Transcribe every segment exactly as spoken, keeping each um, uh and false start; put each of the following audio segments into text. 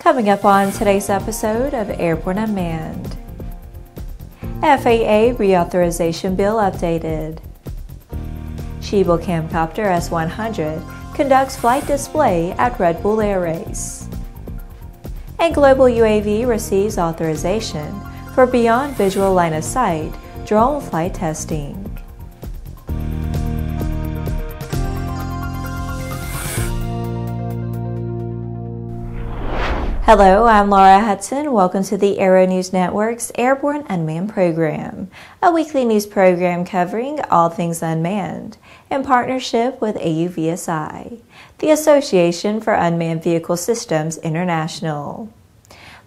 Coming up on today's episode of Airborne Unmanned. F A A reauthorization bill updated. Schiebel Camcopter S one hundred conducts flight display at Red Bull Air Race. And Global U A V receives authorization for beyond visual line of sight drone flight testing. Hello, I'm Laura Hutson. Welcome to the Aero-News Network's Airborne Unmanned program, a weekly news program covering all things unmanned, in partnership with A U V S I, the Association for Unmanned Vehicle Systems International.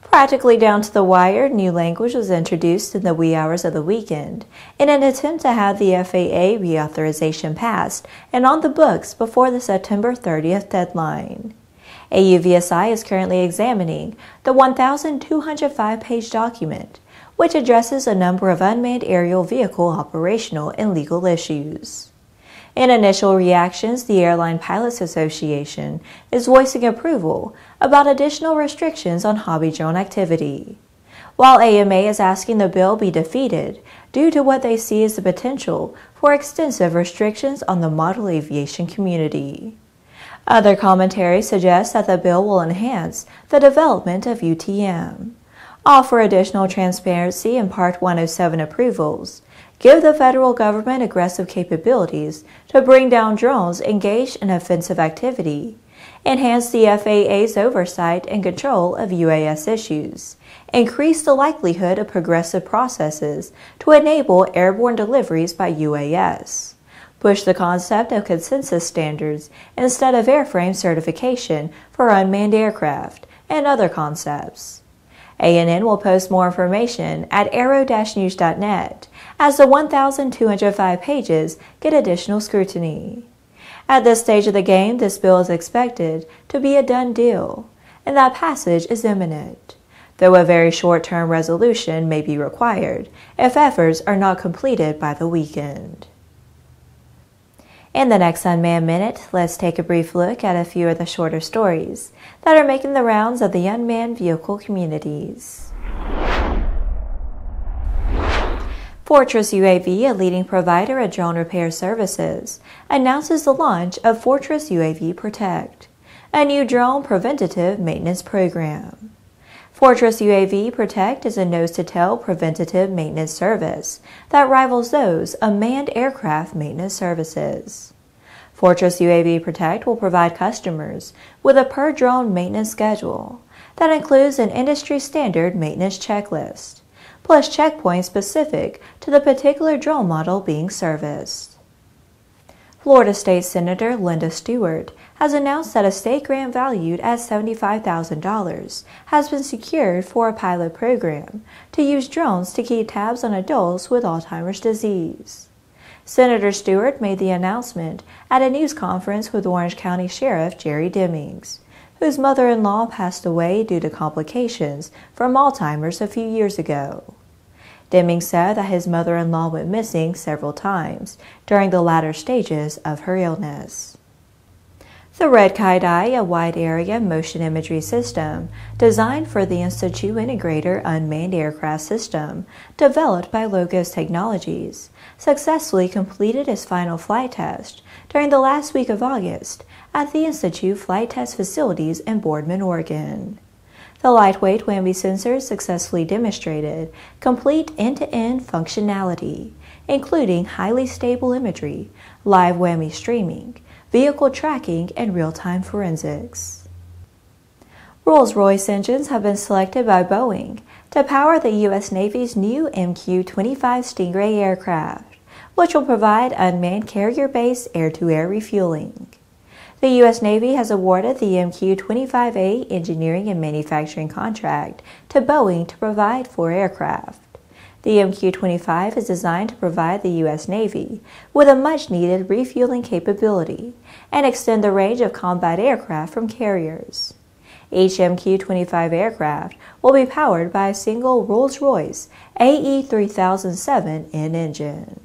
Practically down to the wire, new language was introduced in the wee hours of the weekend in an attempt to have the F A A reauthorization passed and on the books before the September thirtieth deadline. A U V S I is currently examining the one thousand two hundred five page document, which addresses a number of unmanned aerial vehicle operational and legal issues. In initial reactions, the Airline Pilots Association is voicing approval about additional restrictions on hobby drone activity, while A M A is asking the bill be defeated due to what they see as the potential for extensive restrictions on the model aviation community. Other commentary suggests that the bill will enhance the development of U T M, offer additional transparency in Part one oh seven approvals, give the federal government aggressive capabilities to bring down drones engaged in offensive activity, enhance the F A A's oversight and control of U A S issues, increase the likelihood of progressive processes to enable airborne deliveries by U A S. Push the concept of consensus standards instead of airframe certification for unmanned aircraft, and other concepts. A N N will post more information at aero dash news dot net as the one thousand two hundred five pages get additional scrutiny. At this stage of the game, this bill is expected to be a done deal, and that passage is imminent, though a very short-term resolution may be required if efforts are not completed by the weekend. In the next Unmanned Minute, let's take a brief look at a few of the shorter stories that are making the rounds of the unmanned vehicle communities. Fortress U A V, a leading provider of drone repair services, announces the launch of Fortress U A V Protect, a new drone preventative maintenance program. Fortress U A V Protect is a nose-to-tail preventative maintenance service that rivals those of manned aircraft maintenance services. Fortress U A V Protect will provide customers with a per-drone maintenance schedule that includes an industry-standard maintenance checklist, plus checkpoints specific to the particular drone model being serviced. Florida State Senator Linda Stewart has announced that a state grant valued at seventy-five thousand dollars has been secured for a pilot program to use drones to keep tabs on adults with Alzheimer's disease. Senator Stewart made the announcement at a news conference with Orange County Sheriff Jerry Demings, whose mother-in-law passed away due to complications from Alzheimer's a few years ago. Demings said that his mother-in-law went missing several times during the latter stages of her illness. The Red Kite Eye, a wide-area motion imagery system designed for the in-situ integrator unmanned aircraft system developed by Logos Technologies, successfully completed its final flight test during the last week of August at the in-situ flight test facilities in Boardman, Oregon. The lightweight WAMI sensors successfully demonstrated complete end-to-end functionality, including highly stable imagery, live WAMI streaming, vehicle tracking, and real-time forensics. Rolls-Royce engines have been selected by Boeing to power the U S Navy's new M Q twenty-five Stingray aircraft, which will provide unmanned carrier-based air-to-air refueling. The U S Navy has awarded the M Q twenty-five A engineering and manufacturing contract to Boeing to provide four aircraft. The M Q twenty-five is designed to provide the U S Navy with a much-needed refueling capability and extend the range of combat aircraft from carriers. Each M Q twenty-five aircraft will be powered by a single Rolls-Royce A E three thousand seven N engine.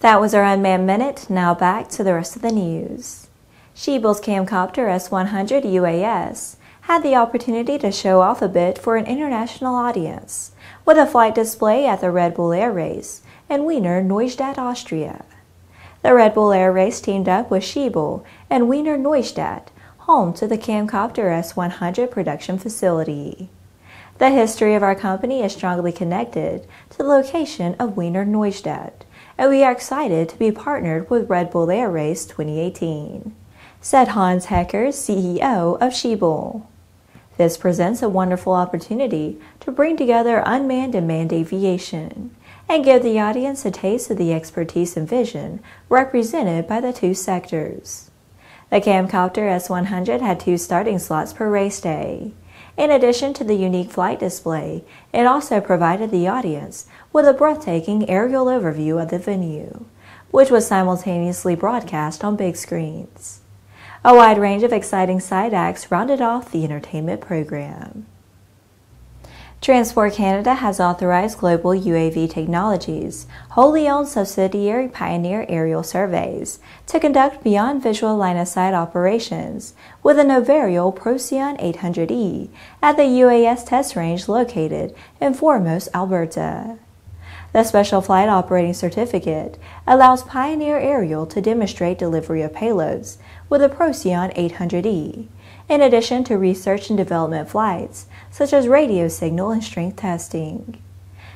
That was our Unmanned Minute. Now back to the rest of the news. Schiebel's Camcopter S one hundred U A S had the opportunity to show off a bit for an international audience, with a flight display at the Red Bull Air Race in Wiener Neustadt, Austria. The Red Bull Air Race teamed up with Schiebel and Wiener Neustadt, home to the Camcopter S one hundred production facility. The history of our company is strongly connected to the location of Wiener Neustadt, and we are excited to be partnered with Red Bull Air Race twenty eighteen, said Hans Hecker, C E O of Schiebel. This presents a wonderful opportunity to bring together unmanned and manned aviation and give the audience a taste of the expertise and vision represented by the two sectors. The Camcopter S one hundred had two starting slots per race day. In addition to the unique flight display, it also provided the audience with a breathtaking aerial overview of the venue, which was simultaneously broadcast on big screens. A wide range of exciting side acts rounded off the entertainment program. Transport Canada has authorized Global U A V Technologies, wholly owned subsidiary Pioneer Aerial Surveys, to conduct beyond visual line-of-sight operations with a NOVAerial Procyon eight hundred E at the U A S test range located in Foremost, Alberta. The Special Flight Operating Certificate allows Pioneer Aerial to demonstrate delivery of payloads with a Procyon eight hundred E, in addition to research and development flights, such as radio signal and strength testing.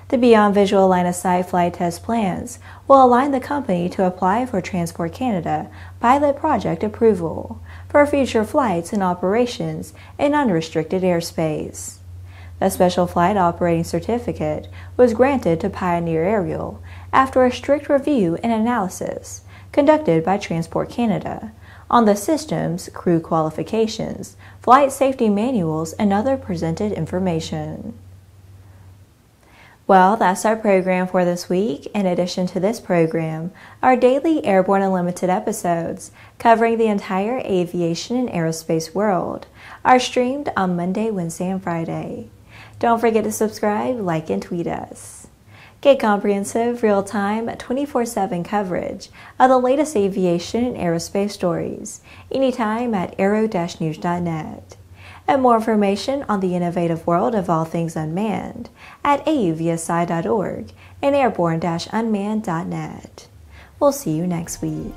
The Beyond Visual Line of Sight flight test plans will align the company to apply for Transport Canada pilot project approval for future flights and operations in unrestricted airspace. A Special Flight Operating Certificate was granted to Pioneer Aerial after a strict review and analysis conducted by Transport Canada on the systems, crew qualifications, flight safety manuals, and other presented information. Well, that's our program for this week. In addition to this program, our daily Airborne Unlimited episodes covering the entire aviation and aerospace world are streamed on Monday, Wednesday, and Friday. Don't forget to subscribe, like, and tweet us. Get comprehensive, real-time, twenty-four seven coverage of the latest aviation and aerospace stories anytime at aero dash news dot net. And more information on the innovative world of all things unmanned at A U V S I dot org and airborne dash unmanned dot net. We'll see you next week.